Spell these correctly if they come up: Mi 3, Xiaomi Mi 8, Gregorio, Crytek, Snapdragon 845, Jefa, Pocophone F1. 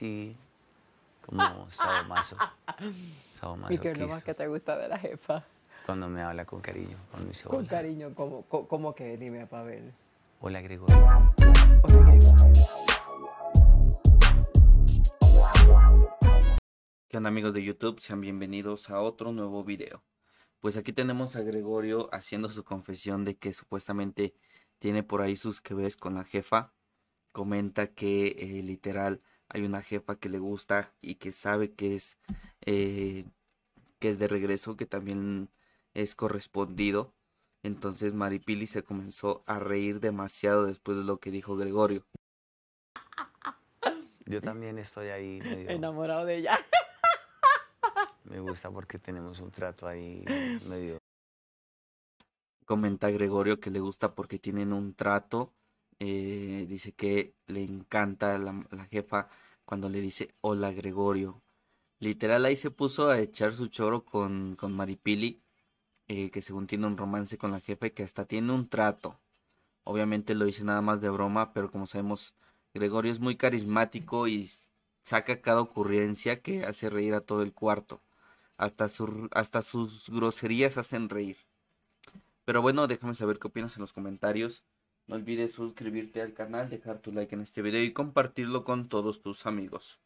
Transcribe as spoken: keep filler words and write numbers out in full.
así, como sadomaso. ¿Y qué es lo más que te gusta de la jefa? Cuando me habla con cariño, cuando dice hola. Con cariño, ¿cómo, cómo que? Dime, para ver. Hola, Gregorio. Hola, Gregorio. ¿Qué onda, amigos de YouTube? Sean bienvenidos a otro nuevo video. Pues aquí tenemos a Gregorio haciendo su confesión de que supuestamente tiene por ahí sus quebres con la jefa. Comenta que eh, literal hay una jefa que le gusta y que sabe que es, eh, que es de regreso, que también es correspondido. Entonces Maripili se comenzó a reír demasiado después de lo que dijo Gregorio. Yo también estoy ahí medio... enamorado de ella. Me gusta porque tenemos un trato ahí medio... Comenta Gregorio que le gusta porque tienen un trato. Eh, dice que le encanta la, la jefa cuando le dice hola Gregorio. Literal ahí se puso a echar su choro con, con Maripili, eh, que según tiene un romance con la jefa y que hasta tiene un trato. Obviamente lo dice nada más de broma, pero como sabemos, Gregorio es muy carismático y saca cada ocurrencia que hace reír a todo el cuarto. Hasta, su, hasta sus groserías hacen reír. Pero bueno, déjame saber qué opinas en los comentarios. No olvides suscribirte al canal, dejar tu like en este video y compartirlo con todos tus amigos.